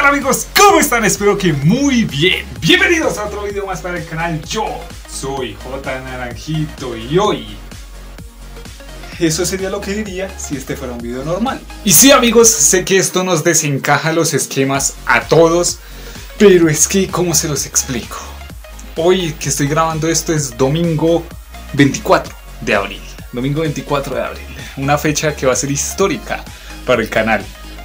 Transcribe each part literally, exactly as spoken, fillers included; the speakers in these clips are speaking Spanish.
tal amigos? ¿Cómo están? Espero que muy bien. Bienvenidos a otro video más para el canal. Yo soy J. Naranjito y hoy... eso sería lo que diría si este fuera un video normal. Y sí amigos, sé que esto nos desencaja los esquemas a todos, pero es que ¿cómo se los explico? Hoy que estoy grabando esto es domingo veinticuatro de abril. Domingo veinticuatro de abril. Una fecha que va a ser histórica para el canal.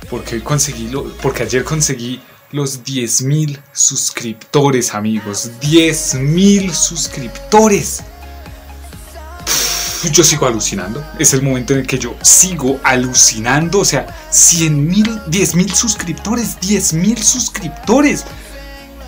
Porque, hoy conseguí lo, porque ayer conseguí los diez mil suscriptores, amigos. diez mil suscriptores. Pff, yo sigo alucinando. Es el momento en el que yo sigo alucinando. O sea, cien mil, diez mil suscriptores, diez mil suscriptores.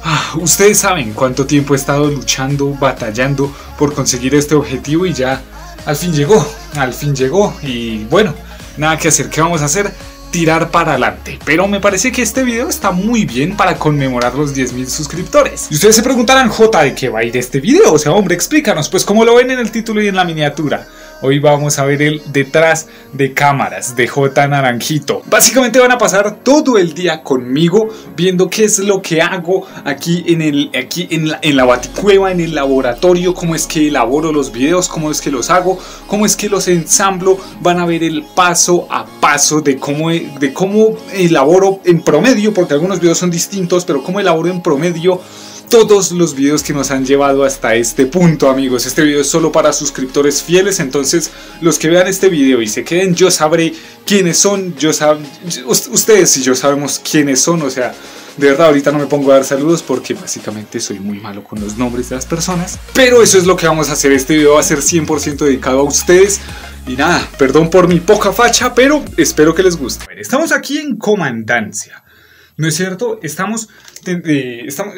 Ah, ustedes saben cuánto tiempo he estado luchando, batallando por conseguir este objetivo y ya al fin llegó. Al fin llegó y bueno, nada que hacer. ¿Qué vamos a hacer? Tirar para adelante, pero me parece que este video está muy bien para conmemorar los diez mil suscriptores. Y ustedes se preguntarán, J, ¿de qué va a ir este video? O sea, hombre, explícanos, pues como lo ven en el título y en la miniatura. Hoy vamos a ver el detrás de cámaras de J. Naranjito. Básicamente van a pasar todo el día conmigo viendo qué es lo que hago aquí en el aquí en la, en la baticueva, en el laboratorio, cómo es que elaboro los videos, cómo es que los hago, cómo es que los ensamblo. Van a ver el paso a paso de cómo, de cómo elaboro en promedio, porque algunos videos son distintos, pero cómo elaboro en promedio todos los videos que nos han llevado hasta este punto, amigos. Este video es solo para suscriptores fieles, entonces los que vean este video y se queden, yo sabré quiénes son, yo sab... ustedes y yo sabemos quiénes son. O sea, de verdad ahorita no me pongo a dar saludos porque básicamente soy muy malo con los nombres de las personas, pero eso es lo que vamos a hacer. Este video va a ser cien por ciento dedicado a ustedes. Y nada, perdón por mi poca facha, pero espero que les guste. Estamos aquí en comandancia, ¿no es cierto? Estamos, eh, estamos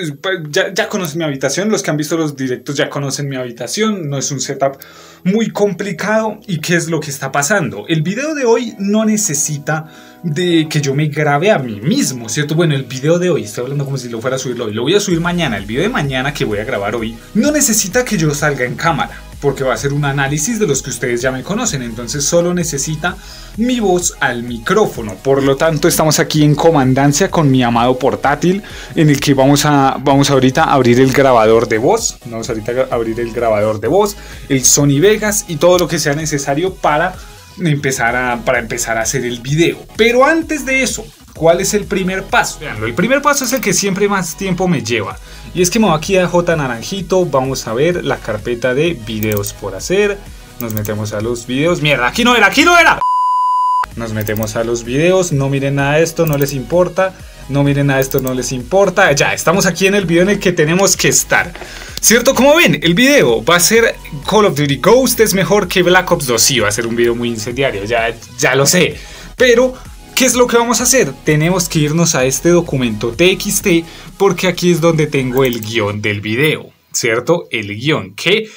ya, ya conocen mi habitación. Los que han visto los directos ya conocen mi habitación. No es un setup muy complicado. ¿Y qué es lo que está pasando? El video de hoy no necesita de que yo me grabe a mí mismo, ¿cierto? Bueno, el video de hoy, estoy hablando como si lo fuera a subirlo hoy. Lo voy a subir mañana. El video de mañana que voy a grabar hoy no necesita que yo salga en cámara, porque va a ser un análisis de los que ustedes ya me conocen. Entonces solo necesita mi voz al micrófono. Por lo tanto estamos aquí en comandancia con mi amado portátil, en el que vamos a vamos ahorita a abrir el grabador de voz. Vamos ahorita a abrir el grabador de voz, el Sony Vegas y todo lo que sea necesario para empezar a, para empezar a hacer el video. Pero antes de eso, ¿cuál es el primer paso? Veanlo, el primer paso es el que siempre más tiempo me lleva. Y es que me voy aquí a J. Naranjito, vamos a ver la carpeta de videos por hacer. Nos metemos a los videos. Mierda, aquí no era, aquí no era. Nos metemos a los videos, no miren nada de esto, no les importa. No miren nada de esto, no les importa. Ya, estamos aquí en el video en el que tenemos que estar, ¿cierto? Como ven, el video va a ser Call of Duty Ghosts es mejor que Black Ops dos. Sí, va a ser un video muy incendiario, ya, ya lo sé. Pero... ¿qué es lo que vamos a hacer? Tenemos que irnos a este documento T X T porque aquí es donde tengo el guión del video, ¿cierto? El guión que,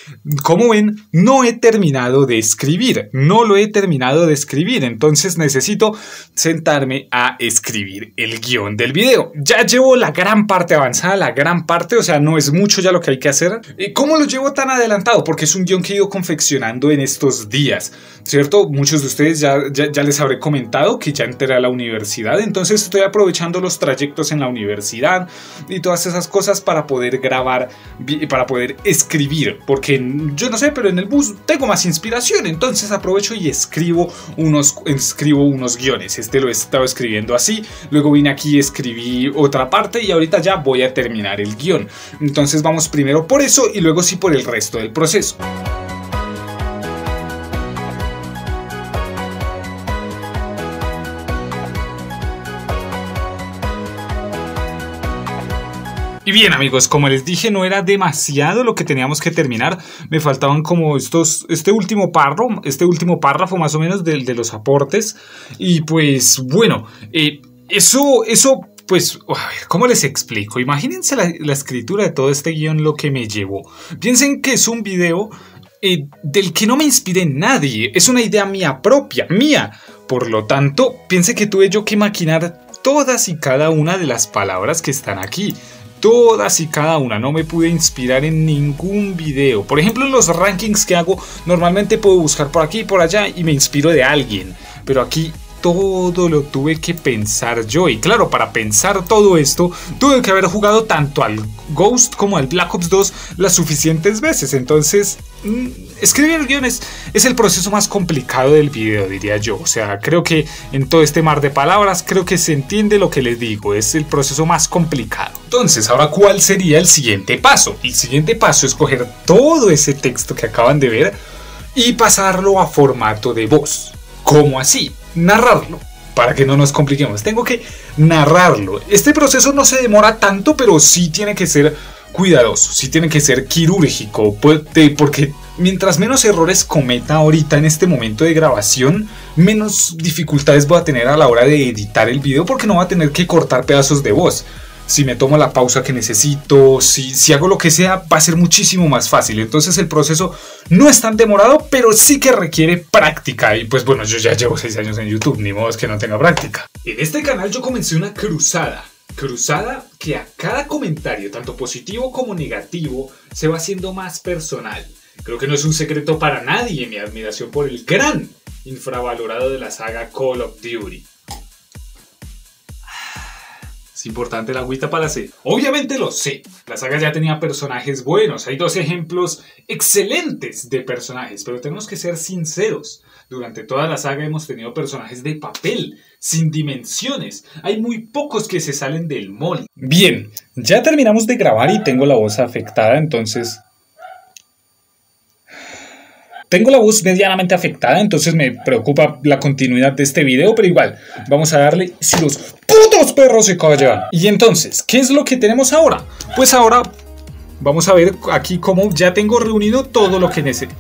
como ven, no he terminado de escribir. No lo he terminado de escribir, entonces necesito sentarme a escribir el guión del video. Ya llevo la gran parte avanzada, la gran parte, o sea, no es mucho ya lo que hay que hacer. ¿Cómo lo llevo tan adelantado? Porque es un guión que he ido confeccionando en estos días, ¿cierto? Muchos de ustedes ya, ya, ya les habré comentado que ya entré a la universidad, entonces estoy aprovechando los trayectos en la universidad y todas esas cosas para poder grabar, para poder escribir, porque yo no sé, pero en el bus tengo más inspiración, entonces aprovecho y escribo unos, escribo unos guiones. Este lo he estado escribiendo así, luego vine aquí, escribí otra parte y ahorita ya voy a terminar el guión. Entonces vamos primero por eso y luego sí por el resto del proceso. Y bien amigos, como les dije, no era demasiado lo que teníamos que terminar. Me faltaban como estos, este último párrafo, este último párrafo más o menos del de los aportes. Y pues bueno, eh, eso, eso pues, a ver, ¿cómo les explico? Imagínense la, la escritura de todo este guión, lo que me llevó. Piensen que es un video eh, del que no me inspiré nadie, es una idea mía propia, mía. Por lo tanto, piense que tuve yo que maquinar todas y cada una de las palabras que están aquí. Todas y cada una, no me pude inspirar en ningún video. Por ejemplo, en los rankings que hago, normalmente puedo buscar por aquí y por allá y me inspiro de alguien. Pero aquí todo lo tuve que pensar yo. Y claro, para pensar todo esto, tuve que haber jugado tanto al Ghost como al Black Ops dos las suficientes veces. Entonces, mmm, escribir guiones es el proceso más complicado del video, diría yo. O sea, creo que en todo este mar de palabras, creo que se entiende lo que les digo. Es el proceso más complicado. Entonces, ahora, ¿cuál sería el siguiente paso? El siguiente paso es coger todo ese texto que acaban de ver y pasarlo a formato de voz. ¿Cómo así? Narrarlo, para que no nos compliquemos. Tengo que narrarlo. Este proceso no se demora tanto, pero sí tiene que ser cuidadoso, sí tiene que ser quirúrgico, porque mientras menos errores cometa ahorita en este momento de grabación, menos dificultades voy a tener a la hora de editar el video, porque no voy a tener que cortar pedazos de voz. Si me tomo la pausa que necesito, si, si hago lo que sea, va a ser muchísimo más fácil. Entonces el proceso no es tan demorado, pero sí que requiere práctica. Y pues bueno, yo ya llevo seis años en YouTube, ni modo es que no tenga práctica. En este canal yo comencé una cruzada. Cruzada que a cada comentario, tanto positivo como negativo, se va haciendo más personal. Creo que no es un secreto para nadie mi admiración por el gran infravalorado de la saga Call of Duty. Es importante la agüita para la sed. Obviamente lo sé, la saga ya tenía personajes buenos, hay dos ejemplos excelentes de personajes, pero tenemos que ser sinceros. Durante toda la saga hemos tenido personajes de papel, sin dimensiones, hay muy pocos que se salen del molde. Bien, ya terminamos de grabar y tengo la voz afectada, entonces... Tengo la voz medianamente afectada, entonces me preocupa la continuidad de este video, pero igual, vamos a darle... Si los putos perros se callan. Y entonces, ¿qué es lo que tenemos ahora? Pues ahora vamos a ver aquí cómo ya tengo reunido todo lo que necesito.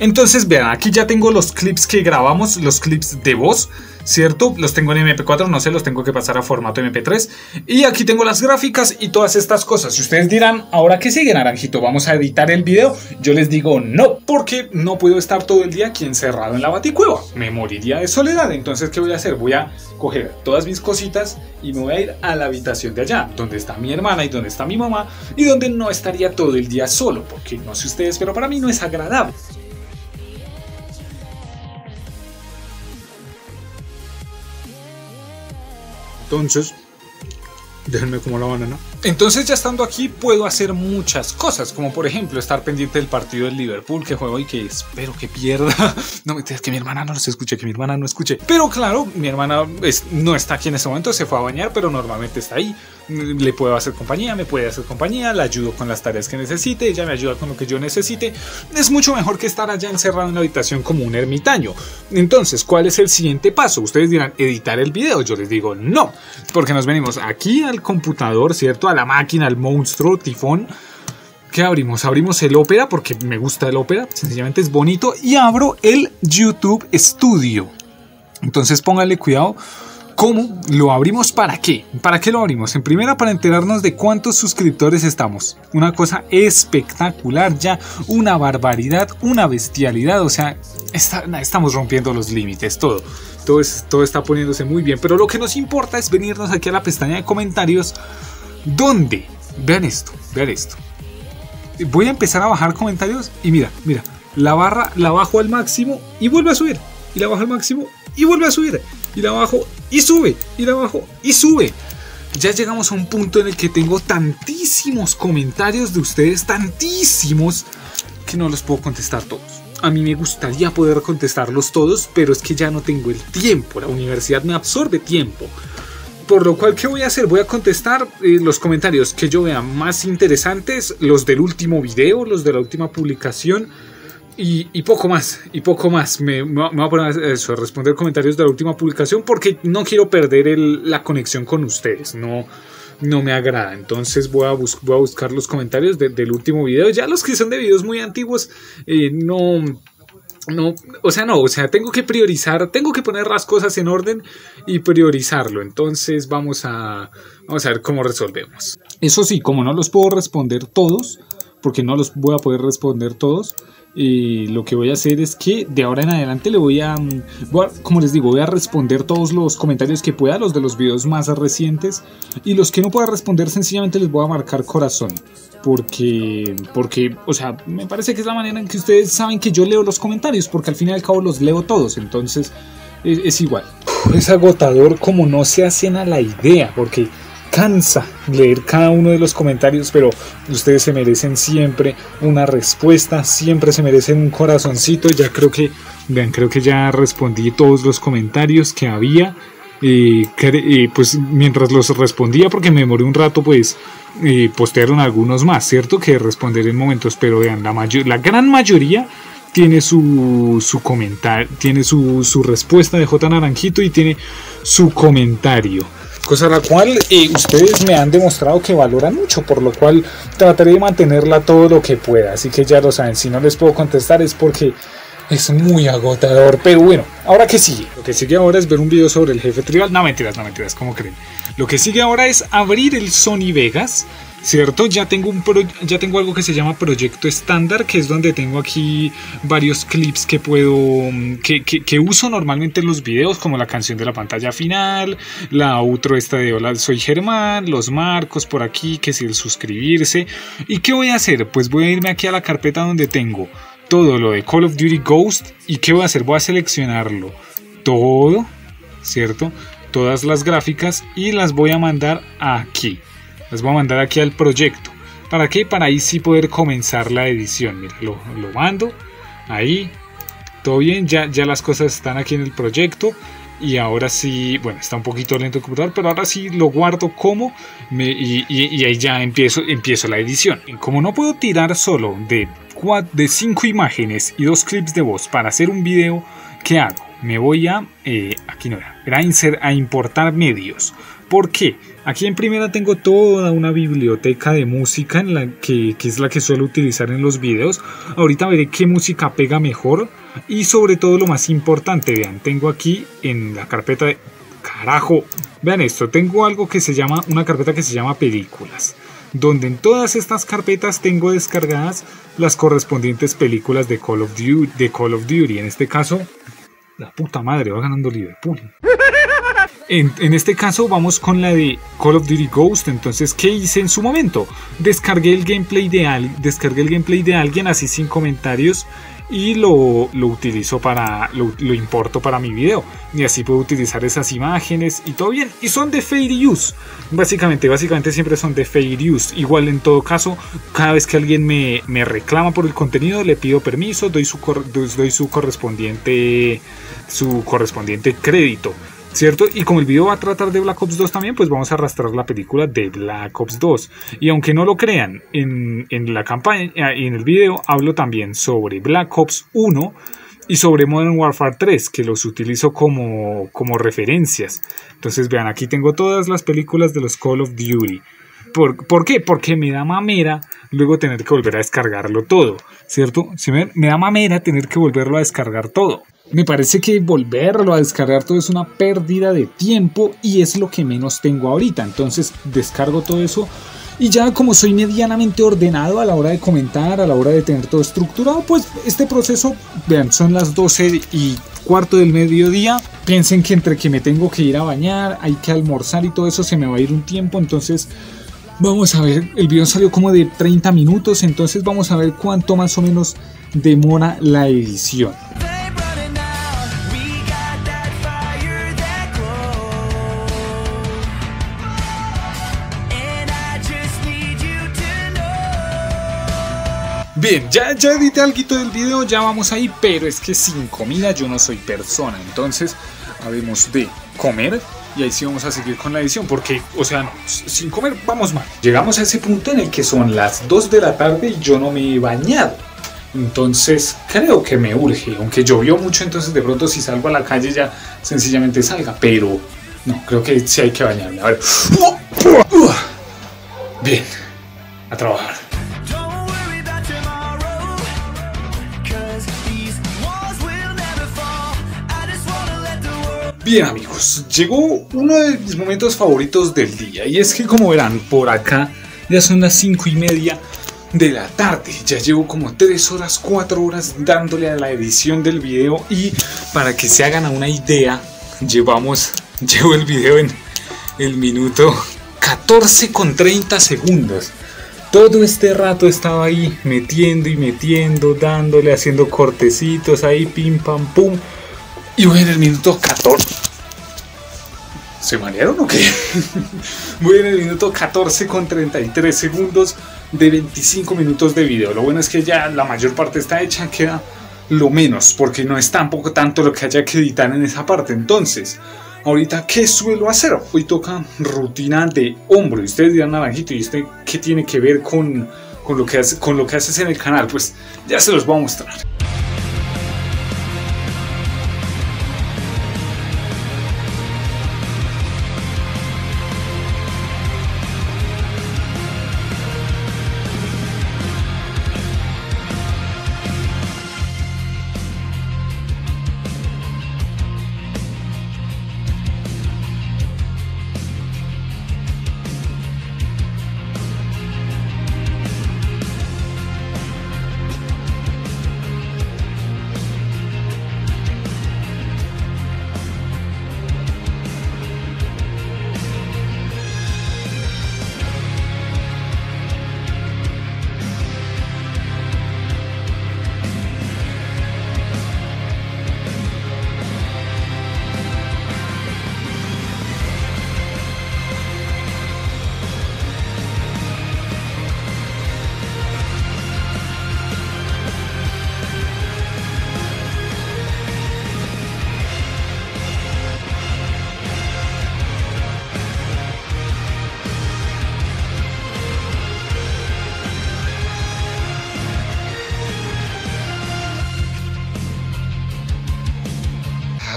Entonces, vean, aquí ya tengo los clips que grabamos, los clips de voz, ¿cierto? Los tengo en eme pe cuatro, no sé, los tengo que pasar a formato eme pe tres. Y aquí tengo las gráficas y todas estas cosas. Si ustedes dirán, ¿ahora qué sigue, Naranjito? ¿Vamos a editar el video? Yo les digo no, porque no puedo estar todo el día aquí encerrado en la baticueva. Me moriría de soledad. Entonces, ¿qué voy a hacer? Voy a coger todas mis cositas y me voy a ir a la habitación de allá, donde está mi hermana y donde está mi mamá, y donde no estaría todo el día solo, porque no sé ustedes, pero para mí no es agradable. Entonces, déjenme como la banana. Entonces, ya estando aquí, puedo hacer muchas cosas, como por ejemplo, estar pendiente del partido del Liverpool que juego y que espero que pierda. No me digas que mi hermana no se escuche, que mi hermana no escuche. Pero claro, mi hermana es, no está aquí en este momento, se fue a bañar, pero normalmente está ahí. Le puedo hacer compañía, me puede hacer compañía, la ayudo con las tareas que necesite, ella me ayuda con lo que yo necesite. Es mucho mejor que estar allá encerrado en la habitación como un ermitaño. Entonces, ¿cuál es el siguiente paso? Ustedes dirán, editar el video. Yo les digo, no, porque nos venimos aquí al computador, ¿cierto? A la máquina, al monstruo, tifón. ¿Qué abrimos? Abrimos el Opera porque me gusta el Opera, sencillamente es bonito. Y abro el YouTube Studio. Entonces, pónganle cuidado. ¿Cómo lo abrimos? ¿Para qué? ¿Para qué lo abrimos? En primera, para enterarnos de cuántos suscriptores estamos. Una cosa espectacular ya, una barbaridad, una bestialidad. O sea, está, estamos rompiendo los límites, todo. Todo, es, todo está poniéndose muy bien. Pero lo que nos importa es venirnos aquí a la pestaña de comentarios. ¿Dónde? Vean esto, vean esto. Voy a empezar a bajar comentarios y mira, mira. La barra la bajo al máximo y vuelve a subir. Y la bajo al máximo y vuelve a subir. Ir abajo y sube, ir abajo y sube. Ya llegamos a un punto en el que tengo tantísimos comentarios de ustedes, tantísimos, que no los puedo contestar todos. A mí me gustaría poder contestarlos todos, pero es que ya no tengo el tiempo. La universidad me absorbe tiempo. Por lo cual, ¿qué voy a hacer? Voy a contestar eh, los comentarios que yo vea más interesantes, los del último video, los de la última publicación. Y, y poco más, y poco más. Me, me, me voy a poner eso, a responder comentarios de la última publicación porque no quiero perder el, la conexión con ustedes. No, no me agrada. Entonces voy a, bus, voy a buscar los comentarios de, del último video. Ya los que son de videos muy antiguos, eh, no... No, o sea, no, o sea, tengo que priorizar, tengo que poner las cosas en orden y priorizarlo. Entonces vamos a, vamos a ver cómo resolvemos. Eso sí, como no los puedo responder todos, porque no los voy a poder responder todos, y lo que voy a hacer es que de ahora en adelante le voy a, voy a, como les digo, voy a responder todos los comentarios que pueda, los de los videos más recientes, y los que no pueda responder sencillamente les voy a marcar corazón. Porque, porque, o sea, me parece que es la manera en que ustedes saben que yo leo los comentarios, porque al fin y al cabo los leo todos, entonces es, es igual. Es agotador como no se hacen a la idea, porque cansa leer cada uno de los comentarios, pero ustedes se merecen siempre una respuesta, siempre se merecen un corazoncito. Ya creo que, vean, creo que ya respondí todos los comentarios que había. Eh, eh, pues mientras los respondía, porque me demoré un rato, pues eh, postearon algunos más, ¿cierto? Que responder en momentos, pero vean, la, mayor, la gran mayoría tiene su, su comentario, tiene su, su respuesta de J. Naranjito y tiene su comentario. Cosa la cual eh, ustedes me han demostrado que valoran mucho, por lo cual trataré de mantenerla todo lo que pueda. Así que ya lo saben, si no les puedo contestar es porque es muy agotador. Pero bueno, ¿ahora qué sigue? Lo que sigue ahora es ver un video sobre el jefe tribal. No, mentiras, no, mentiras, ¿cómo creen? Lo que sigue ahora es abrir el Sony Vegas, ¿cierto? Ya tengo, un pro, ya tengo algo que se llama Proyecto Estándar, que es donde tengo aquí varios clips que puedo que, que, que uso normalmente en los videos, como la canción de la pantalla final, la outro esta de Hola, soy Germán, los marcos por aquí, que si el suscribirse. ¿Y qué voy a hacer? Pues voy a irme aquí a la carpeta donde tengo todo lo de Call of Duty Ghosts. ¿Y qué voy a hacer? Voy a seleccionarlo todo, ¿cierto? Todas las gráficas, y las voy a mandar aquí. Las voy a mandar aquí al proyecto. ¿Para qué? Para ahí sí poder comenzar la edición. Mira, lo, lo mando. Ahí. Todo bien. Ya, ya las cosas están aquí en el proyecto. Y ahora sí, bueno, está un poquito lento el computador, pero ahora sí lo guardo como me, y, y, y ahí ya empiezo, empiezo la edición. Como no puedo tirar solo de de cinco imágenes y dos clips de voz para hacer un video, ¿qué hago? Me voy a, eh, aquí no era, era insert, a importar medios. ¿Por qué? Aquí en primera tengo toda una biblioteca de música en la que, que es la que suelo utilizar en los videos. Ahorita veré qué música pega mejor y sobre todo lo más importante, vean, tengo aquí en la carpeta de... Carajo, vean esto, tengo algo que se llama, una carpeta que se llama películas, donde en todas estas carpetas tengo descargadas las correspondientes películas de Call of Duty, de Call of Duty. En este caso, la puta madre, va ganando Liverpool. En, en este caso vamos con la de Call of Duty Ghost. Entonces, ¿qué hice en su momento? Descargué el gameplay de, al, descargué el gameplay de alguien así sin comentarios y lo, lo utilizo para, lo, lo importo para mi video. Y así puedo utilizar esas imágenes y todo bien. Y son de fair use. Básicamente, básicamente siempre son de fair use. Igual en todo caso, cada vez que alguien me, me reclama por el contenido, le pido permiso, doy su, doy su correspondiente, su correspondiente crédito, ¿cierto? Y como el video va a tratar de Black Ops dos también, pues vamos a arrastrar la película de Black Ops dos. Y aunque no lo crean, en, en la campaña, en el video hablo también sobre Black Ops uno y sobre Modern Warfare tres, que los utilizo como, como referencias. Entonces vean, aquí tengo todas las películas de los Call of Duty. ¿Por, ¿Por qué? Porque me da mamera luego tener que volver a descargarlo todo, ¿cierto? Si me, me da mamera tener que volverlo a descargar todo. Me parece que volverlo a descargar todo es una pérdida de tiempo y es lo que menos tengo ahorita. Entonces descargo todo eso y ya como soy medianamente ordenado a la hora de comentar, a la hora de tener todo estructurado, pues este proceso, vean, son las doce y cuarto del mediodía. Piensen que entre que me tengo que ir a bañar, hay que almorzar y todo eso se me va a ir un tiempo. Entonces vamos a ver, el video salió como de treinta minutos, entonces vamos a ver cuánto más o menos demora la edición. Bien, ya, ya edité alguito del video, ya vamos ahí, pero es que sin comida yo no soy persona, entonces habemos de comer y ahí sí vamos a seguir con la edición, porque, o sea, no, sin comer vamos mal. Llegamos a ese punto en el que son las dos de la tarde y yo no me he bañado, entonces creo que me urge, aunque llovió mucho, entonces de pronto si salgo a la calle ya sencillamente salga, pero no, creo que sí hay que bañarme, a ver, bien, a trabajar. Bien amigos, llegó uno de mis momentos favoritos del día y es que como verán por acá ya son las cinco y media de la tarde. Ya llevo como tres horas, cuatro horas dándole a la edición del video y para que se hagan a una idea, llevamos, llevo el video en el minuto catorce con treinta segundos. Todo este rato estaba ahí metiendo y metiendo, dándole, haciendo cortecitos ahí, pim pam pum. Y voy en el minuto catorce. ¿Se marearon o qué? Voy en el minuto catorce con treinta y tres segundos de veinticinco minutos de video. Lo bueno es que ya la mayor parte está hecha, queda lo menos, porque no es tampoco tanto lo que haya que editar en esa parte. Entonces, ahorita, ¿qué suelo hacer? Hoy toca rutina de hombro. Y ustedes dirán, Naranjito, ¿y usted qué tiene que ver con, con, lo que hace, con lo que haces en el canal? Pues ya se los voy a mostrar.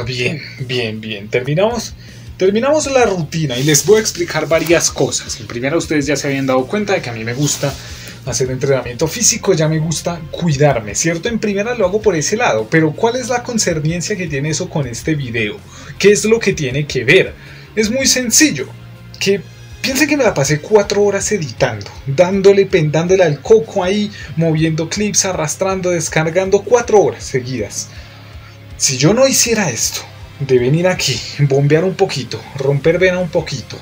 Bien, bien, bien. Terminamos, terminamos la rutina y les voy a explicar varias cosas. En primera, ustedes ya se habían dado cuenta de que a mí me gusta hacer entrenamiento físico, ya me gusta cuidarme, ¿cierto? En primera lo hago por ese lado, pero ¿cuál es la concerniencia que tiene eso con este video? ¿Qué es lo que tiene que ver? Es muy sencillo, que piensen que me la pasé cuatro horas editando, dándole, pendándole al coco ahí, moviendo clips, arrastrando, descargando, cuatro horas seguidas. Si yo no hiciera esto, de venir aquí, bombear un poquito, romper vena un poquito,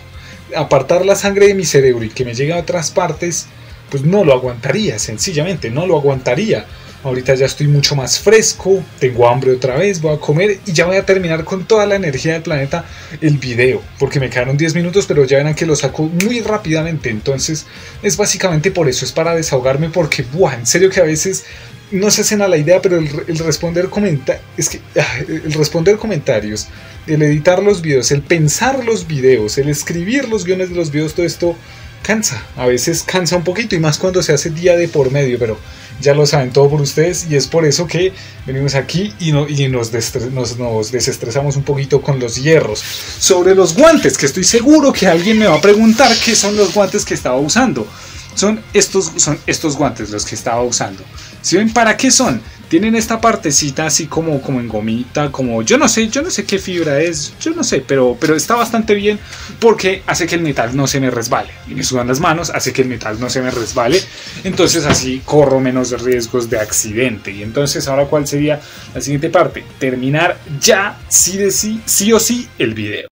apartar la sangre de mi cerebro y que me llegue a otras partes, pues no lo aguantaría, sencillamente, no lo aguantaría. Ahorita ya estoy mucho más fresco, tengo hambre otra vez, voy a comer y ya voy a terminar con toda la energía del planeta el video, porque me quedaron diez minutos, pero ya verán que lo saco muy rápidamente. Entonces es básicamente por eso, es para desahogarme, porque buah, en serio que a veces no se hacen a la idea, pero el, el responder comenta es que el responder comentarios, el editar los videos, el pensar los videos, el escribir los guiones de los videos, todo esto cansa, a veces cansa un poquito, y más cuando se hace día de por medio, pero ya lo saben, todo por ustedes, y es por eso que venimos aquí y, no, y nos, nos, nos desestresamos un poquito con los hierros. Sobre los guantes, que estoy seguro que alguien me va a preguntar qué son los guantes que estaba usando. Son estos, son estos guantes los que estaba usando. ¿Sí ven para qué son? Tienen esta partecita así como, como en gomita, como yo no sé, yo no sé qué fibra es, yo no sé, pero, pero está bastante bien porque hace que el metal no se me resbale. Y me sudan las manos, hace que el metal no se me resbale. Entonces así corro menos riesgos de accidente. Y entonces ahora, ¿cuál sería la siguiente parte? Terminar ya, sí de sí, sí o sí, el video.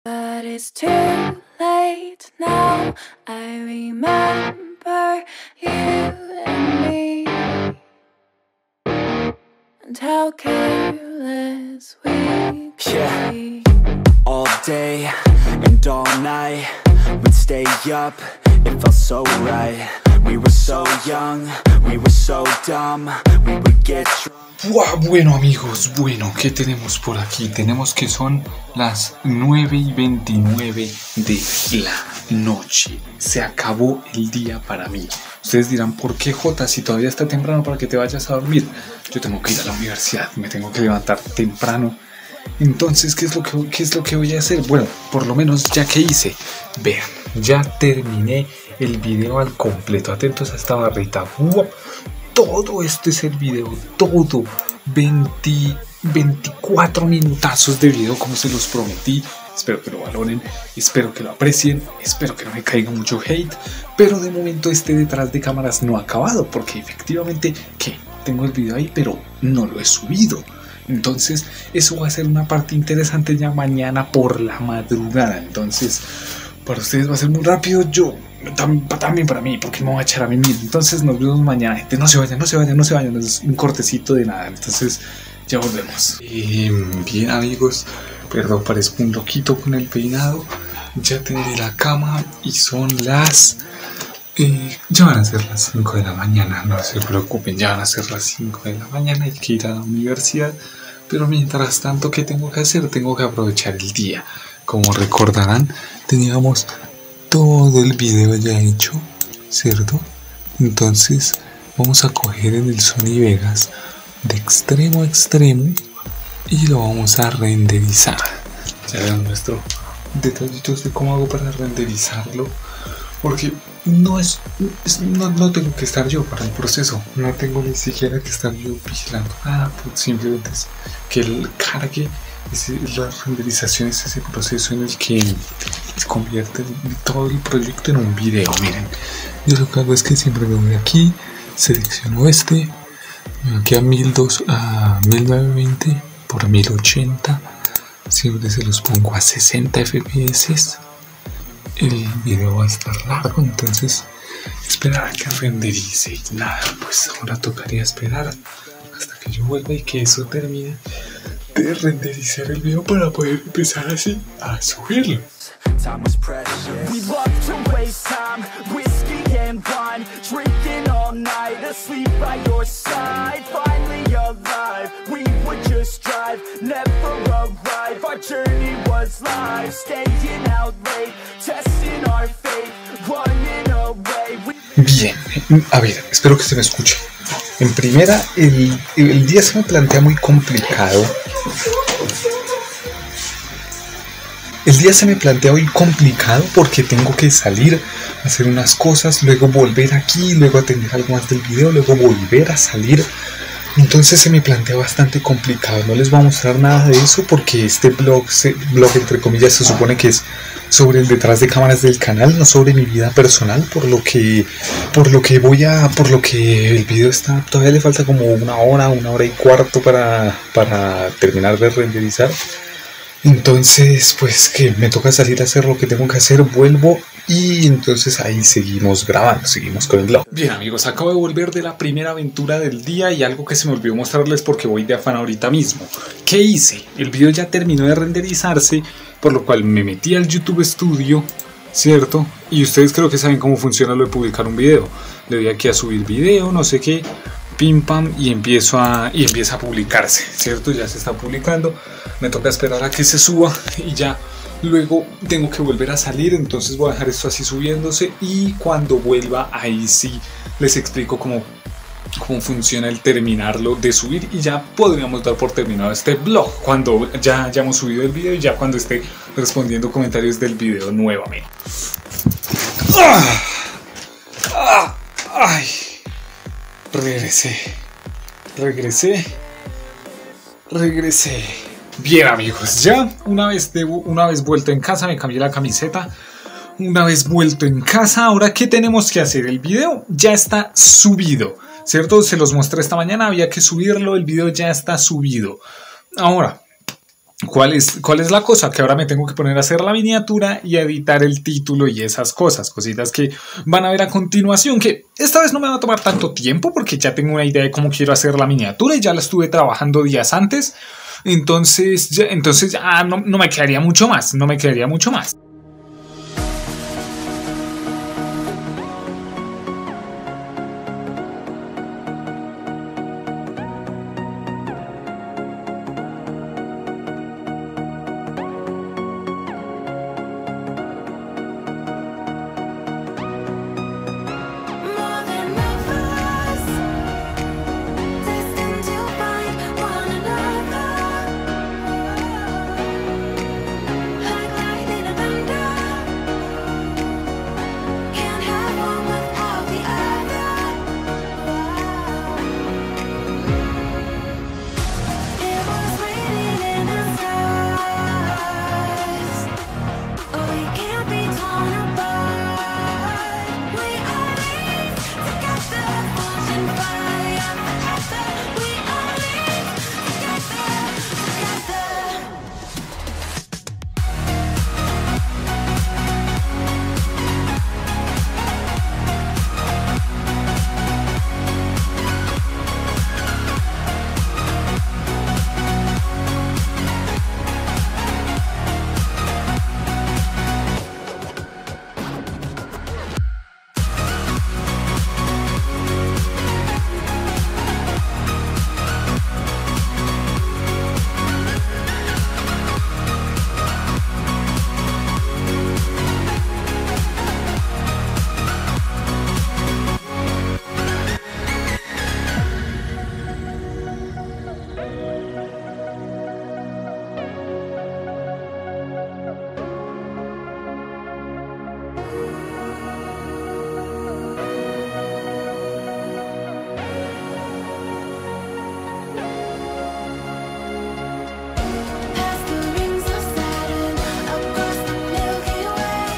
You and me, and how careless we yeah. be. All day and all night, we'd stay up. It felt so right. We were so young, we were so dumb. We would get drunk. Wow, bueno amigos, bueno, ¿qué tenemos por aquí? Tenemos que son las nueve y veintinueve de la noche. Se acabó el día para mí. Ustedes dirán, ¿por qué, Jota, si todavía está temprano para que te vayas a dormir? Yo tengo que ir a la universidad, me tengo que levantar temprano. Entonces, ¿qué es lo que, qué es lo que voy a hacer? Bueno, por lo menos ya que hice, vean, ya terminé el video al completo. Atentos a esta barrita. ¡Wow! Todo esto es el video, todo. veinticuatro minutazos de video, como se los prometí. Espero que lo valoren, espero que lo aprecien, espero que no me caiga mucho hate. Pero de momento este detrás de cámaras no ha acabado, porque efectivamente, ¿qué? Tengo el video ahí, pero no lo he subido. Entonces eso va a ser una parte interesante ya mañana por la madrugada. Entonces para ustedes va a ser muy rápido. Yo también para mí, porque me voy a echar a mí mismo. Entonces nos vemos mañana, gente. No se vayan, no se vayan, no se vayan. Es un cortecito de nada. Entonces ya volvemos. Eh, bien, amigos. Perdón, parezco un loquito con el peinado. Ya tendí la cama y son las... Eh, ya van a ser las cinco de la mañana. No se preocupen, ya van a ser las cinco de la mañana. Hay que ir a la universidad. Pero mientras tanto, ¿qué tengo que hacer? Tengo que aprovechar el día. Como recordarán, teníamos todo el video ya hecho, ¿cierto? Entonces vamos a coger en el Sony Vegas de extremo a extremo y lo vamos a renderizar. Ya vean nuestro detallitos de cómo hago para renderizarlo, porque no es, es no, no tengo que estar yo para el proceso, no tengo ni siquiera que estar yo vigilando nada, pues simplemente es que él cargue ese, la renderización es ese proceso en el que convierte todo el proyecto en un video. Miren, yo lo que hago es que siempre me voy aquí, selecciono este, me voy aquí a mil novecientos veinte por mil ochenta, siempre se los pongo a sesenta F P S. El video va a estar largo, entonces esperar a que renderice y nada, pues ahora tocaría esperar hasta que yo vuelva y que eso termine de renderizar el video para poder empezar así a subirlo. Journey was live, staying out late, testing our fate, running away. Bien, a ver, espero que se me escuche. En primera, el, el día se me plantea muy complicado. El día se me plantea muy complicado porque tengo que salir, hacer unas cosas, luego volver aquí, luego atender algo más del video, luego volver a salir. Entonces se me plantea bastante complicado, no les voy a mostrar nada de eso porque este blog, se, blog entre comillas, se supone que es sobre el detrás de cámaras del canal, no sobre mi vida personal, por lo que por lo que voy a, por lo que el video está, todavía le falta como una hora, una hora y cuarto para, para terminar de renderizar. Entonces pues que me toca salir a hacer lo que tengo que hacer, vuelvo y entonces ahí seguimos grabando, seguimos con el vlog. Bien, amigos, acabo de volver de la primera aventura del día y algo que se me olvidó mostrarles porque voy de afán ahorita mismo. ¿Qué hice? El video ya terminó de renderizarse, por lo cual me metí al YouTube Studio, ¿cierto? Y ustedes creo que saben cómo funciona lo de publicar un video. Le doy aquí a subir video, no sé qué, pim pam, y empiezo a, y empieza a publicarse, ¿cierto? Ya se está publicando, me toca esperar a que se suba y ya luego tengo que volver a salir. Entonces voy a dejar esto así subiéndose y cuando vuelva ahí sí les explico cómo, cómo funciona el terminarlo de subir y ya podríamos dar por terminado este vlog cuando ya hayamos subido el video y ya cuando esté respondiendo comentarios del video nuevamente. ¡Ah! ¡Ah! ¡Ay! Regresé, regresé, regresé. Bien, amigos, ya una vez, de, una vez vuelto en casa, me cambié la camiseta. Una vez vuelto en casa, ahora ¿qué tenemos que hacer? El video ya está subido, ¿cierto? Se los mostré esta mañana, había que subirlo, el video ya está subido. Ahora, ¿cuál es, cuál es la cosa? Que ahora me tengo que poner a hacer la miniatura y a editar el título y esas cosas, cositas que van a ver a continuación, que esta vez no me va a tomar tanto tiempo porque ya tengo una idea de cómo quiero hacer la miniatura y ya la estuve trabajando días antes. Entonces, ya, entonces ah, no, no me quedaría mucho más, no me quedaría mucho más.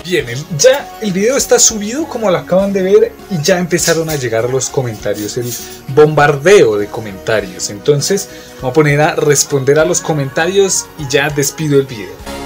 vienen. Ya el video está subido, como lo acaban de ver, y ya empezaron a llegar los comentarios, el bombardeo de comentarios. Entonces me voy a poner a responder a los comentarios y ya despido el video.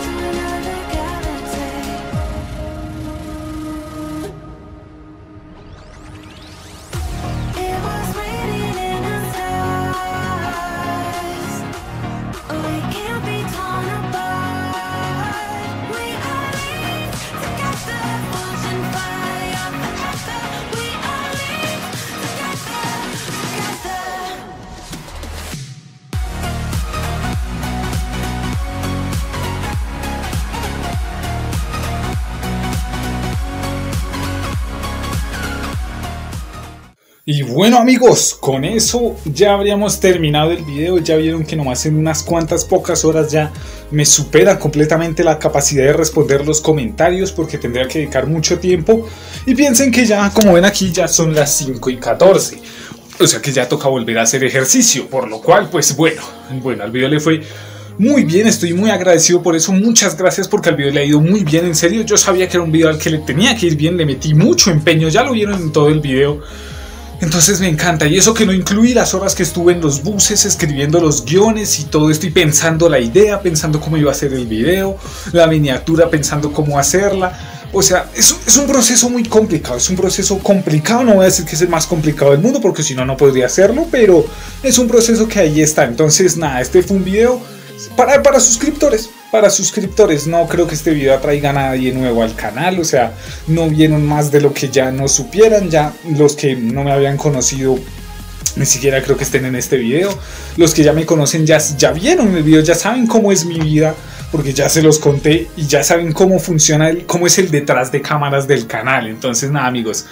Y bueno amigos, con eso ya habríamos terminado el video. Ya vieron que nomás en unas cuantas pocas horas ya me supera completamente la capacidad de responder los comentarios, porque tendría que dedicar mucho tiempo. Y piensen que ya, como ven aquí, ya son las cinco y catorce. O sea que ya toca volver a hacer ejercicio, por lo cual pues bueno, bueno, al video le fue muy bien, estoy muy agradecido por eso, muchas gracias, porque al video le ha ido muy bien, en serio. Yo sabía que era un video al que le tenía que ir bien, le metí mucho empeño, ya lo vieron en todo el video. Entonces me encanta, y eso que no incluí las horas que estuve en los buses escribiendo los guiones y todo esto, y pensando la idea, pensando cómo iba a ser el video, la miniatura, pensando cómo hacerla. O sea, es, es un proceso muy complicado, es un proceso complicado, no voy a decir que es el más complicado del mundo, porque si no, no podría hacerlo, pero es un proceso que ahí está. Entonces nada, este fue un video para, para suscriptores. Para suscriptores, no creo que este video atraiga a nadie nuevo al canal, o sea, no vieron más de lo que ya no supieran, ya los que no me habían conocido ni siquiera creo que estén en este video, los que ya me conocen ya, ya vieron el video, ya saben cómo es mi vida, porque ya se los conté y ya saben cómo funciona, el, cómo es el detrás de cámaras del canal. Entonces nada amigos,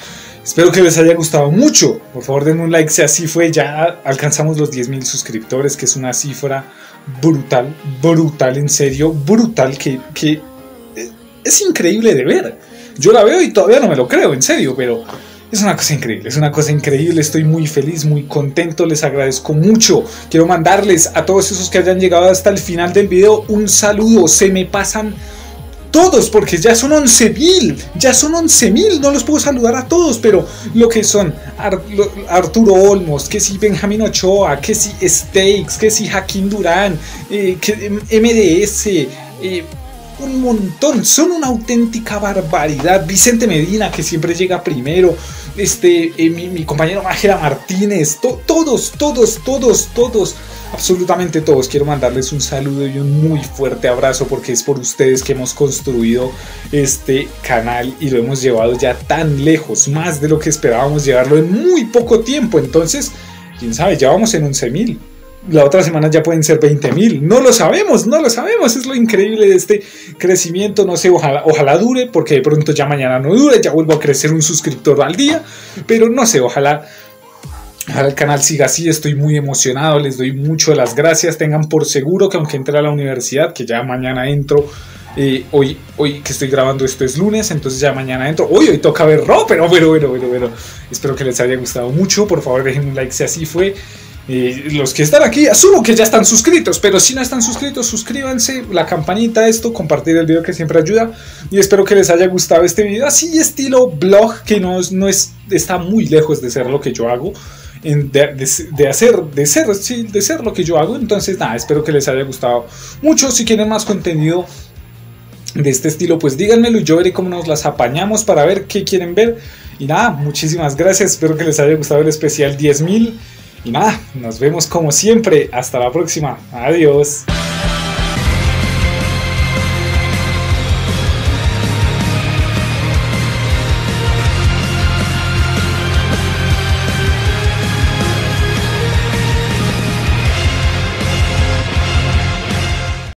espero que les haya gustado mucho, por favor denme un like si así fue, ya alcanzamos los diez mil suscriptores, que es una cifra brutal, brutal, en serio, brutal, que, que es increíble de ver. Yo la veo y todavía no me lo creo, en serio, pero es una cosa increíble, es una cosa increíble, estoy muy feliz, muy contento, les agradezco mucho. Quiero mandarles a todos esos que hayan llegado hasta el final del video un saludo, se me pasan todos, porque ya son once mil, ya son once mil, no los puedo saludar a todos, pero lo que son Ar Arturo Olmos, que si Benjamín Ochoa, que si Steaks, que si Jaquín Durán, eh, que M D S, eh, un montón, son una auténtica barbaridad. Vicente Medina, que siempre llega primero, este, eh, mi, mi compañero Májera Martínez, to todos, todos, todos, todos. Absolutamente todos, quiero mandarles un saludo y un muy fuerte abrazo, porque es por ustedes que hemos construido este canal y lo hemos llevado ya tan lejos, más de lo que esperábamos llevarlo en muy poco tiempo. Entonces, quién sabe, ya vamos en once mil, la otra semana ya pueden ser veinte mil, no lo sabemos, no lo sabemos, es lo increíble de este crecimiento. No sé, ojalá, ojalá dure, porque de pronto ya mañana no dure, ya vuelvo a crecer un suscriptor al día, pero no sé, ojalá... Ahora el canal siga así, estoy muy emocionado, les doy mucho las gracias. Tengan por seguro que aunque entre a la universidad, que ya mañana entro, eh, hoy, hoy que estoy grabando esto es lunes, entonces ya mañana entro, hoy hoy toca ver Raw, pero bueno, bueno, bueno, bueno, espero que les haya gustado mucho, por favor dejen un like si así fue. Eh, los que están aquí, asumo que ya están suscritos, pero si no están suscritos, suscríbanse, la campanita, esto, compartir el video que siempre ayuda, y espero que les haya gustado este video así estilo vlog, que no, no es, está muy lejos de ser lo que yo hago, en, de, de, de hacer, de ser, sí, de ser lo que yo hago. Entonces nada, espero que les haya gustado mucho. Si quieren más contenido de este estilo, pues díganmelo y yo veré cómo nos las apañamos para ver qué quieren ver. Y nada, muchísimas gracias, espero que les haya gustado el especial diez mil. Y nada, nos vemos como siempre, hasta la próxima, adiós.